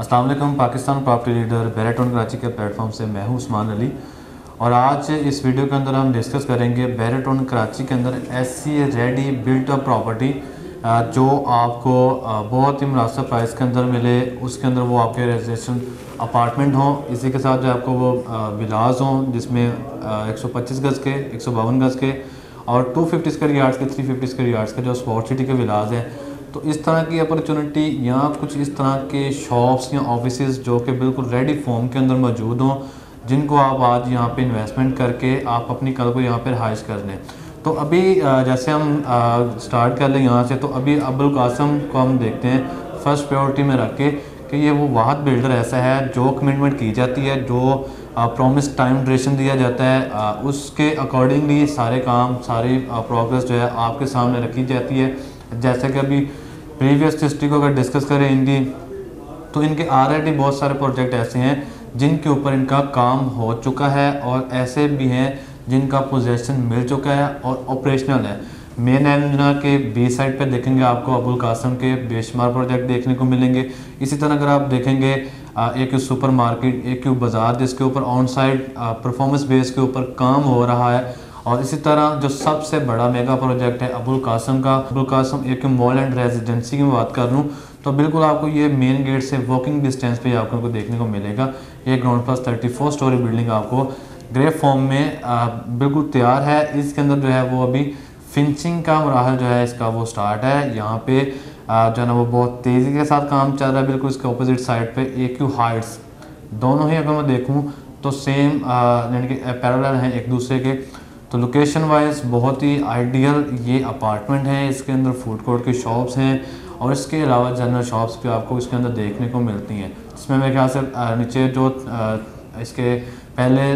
अस्सलाम वालेकुम। Pakistan property leader Bahria town Karachi के प्लेटफॉर्म से मैं हूं उस्मान अली और आज इस वीडियो के अंदर हम डिस्कस करेंगे बहरिया टाउन कराची के अंदर ऐसी रेडी बिल्ट अप प्रॉपर्टी जो आपको बहुत ही मुनासिब प्राइस के अंदर मिले। उसके अंदर वो आपके रेजिडेंशियल अपार्टमेंट हों, इसी के साथ जो आपको वो विलास हों जिसमें 125 गज़ के, 152 गज़ के और 250 स्क्वायर यार्ड्स के, 350 स्क्वायर यार्ड्स के जो स्पोर्ट सिटी के विलास हैं। तो इस तरह की अपॉर्चुनिटी या कुछ इस तरह के शॉप्स या ऑफिसेज जो कि बिल्कुल रेडी फॉर्म के अंदर मौजूद हों, जिनको आप आज यहाँ पर इन्वेस्टमेंट करके आप अपनी कल को यहाँ पर रिहाइश कर लें। तो अभी जैसे हम स्टार्ट कर लें यहाँ से, तो अभी अब्दुल कासिम को हम देखते हैं फर्स्ट प्रायोरिटी में रख के कि ये वो वाहद बिल्डर ऐसा है जो कमिटमेंट की जाती है, जो प्रॉमिस टाइम ड्यूरेशन दिया जाता है, उसके अकॉर्डिंगली सारे काम, सारी प्रोग्रेस जो है आपके सामने रखी जाती है। जैसे कि अभी प्रीवियस हिस्ट्री को अगर डिस्कस करें इनकी, तो इनके ऑलरेडी बहुत सारे प्रोजेक्ट ऐसे हैं जिनके ऊपर इनका काम हो चुका है और ऐसे भी हैं जिनका पोजेसन मिल चुका है और ऑपरेशनल है। मेन एमना के बी साइड पे देखेंगे आपको अब्दुल कासिम के बेशुमार प्रोजेक्ट देखने को मिलेंगे। इसी तरह अगर आप देखेंगे एक यू सुपर मार्केट, एक यू बाज़ार जिसके ऊपर ऑन साइड परफॉर्मेंस बेस के ऊपर काम हो रहा है। और इसी तरह जो सबसे बड़ा मेगा प्रोजेक्ट है अब्दुल कासिम का, अब्दुल कासिम एक मॉल एंड रेजिडेंसी की बात कर लूँ तो बिल्कुल आपको ये मेन गेट से वॉकिंग डिस्टेंस पे आपको देखने को मिलेगा। ये ग्राउंड प्लस 34 स्टोरी बिल्डिंग आपको ग्रे फॉर्म में बिल्कुल तैयार है। इसके अंदर जो है वो अभी फिनिशिंग का मरहला जो है इसका वो स्टार्ट है। यहाँ पे जो है ना वो बहुत तेज़ी के साथ काम चल रहा है। बिल्कुल इसके अपोजिट साइड पे ए क्यू हाइट्स, दोनों ही अगर मैं देखूँ तो सेम यानी कि पैरेलल हैं एक दूसरे के। तो लोकेशन वाइज बहुत ही आइडियल ये अपार्टमेंट है। इसके अंदर फूड कोर्ट की शॉप्स हैं और इसके अलावा जनरल शॉप्स भी आपको इसके अंदर देखने को मिलती हैं, जिसमें मेरे ख्याल से नीचे जो इसके पहले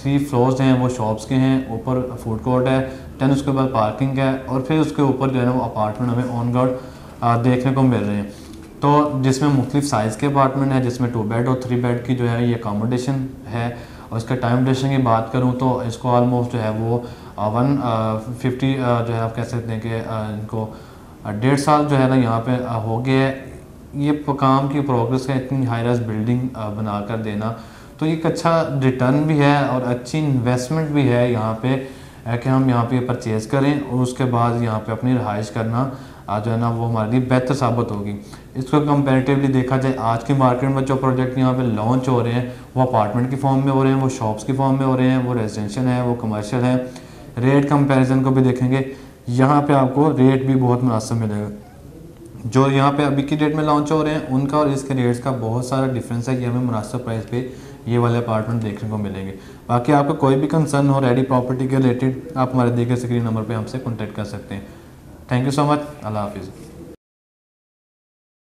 3 फ्लोर्स हैं वो शॉप्स के हैं, ऊपर फूड कोर्ट है, 10 उसके बाद पार्किंग है और फिर उसके ऊपर जो है ना वो अपार्टमेंट हमें ऑन ग्राउंड देखने को मिल रहे हैं। तो जिसमें मुख्तलिफ साइज़ के अपार्टमेंट हैं, जिसमें 2 बेड और 3 बेड की जो है ये अकोमोडेशन है। और इसका टाइम ड्यूरेशन की बात करूँ तो इसको आलमोस्ट जो है वो 150 जो है आप कह सकते हैं कि इनको 1.5 साल जो है ना यहाँ पर हो गया है। ये काम की प्रोग्रेस है, इतनी हाई राइज बिल्डिंग बना कर देना, तो एक अच्छा रिटर्न भी है और अच्छी इन्वेस्टमेंट भी है यहाँ पे कि हम यहाँ पे परचेज़ करें और उसके बाद यहाँ पे अपनी रिहाइश करना जो है ना वो हमारे लिए बेहतर साबित होगी। इसको कंपेरेटिवली देखा जाए आज की मार्केट में जो प्रोजेक्ट यहाँ पे लॉन्च हो रहे हैं वो अपार्टमेंट की फॉर्म में हो रहे हैं, वो शॉप्स की फॉर्म में हो रहे हैं, वो रेजिडेंशियल है, वो कमर्शियल है। रेट कंपेरिजन को भी देखेंगे, यहाँ पर आपको रेट भी बहुत मुनासिब मिलेगा। जो यहाँ पे अभी की डेट में लॉन्च हो रहे हैं उनका और इसके रेट्स का बहुत सारा डिफरेंस है कि हमें मुनासिब प्राइस पे ये वाले अपार्टमेंट देखने को मिलेंगे। बाकी आपको कोई भी कंसर्न हो रेडी प्रॉपर्टी के रिलेटेड, आप हमारे दिए गए स्क्रीन नंबर पे हमसे कॉन्टैक्ट कर सकते हैं। Thank you so much. अल्लाह हाफिज़।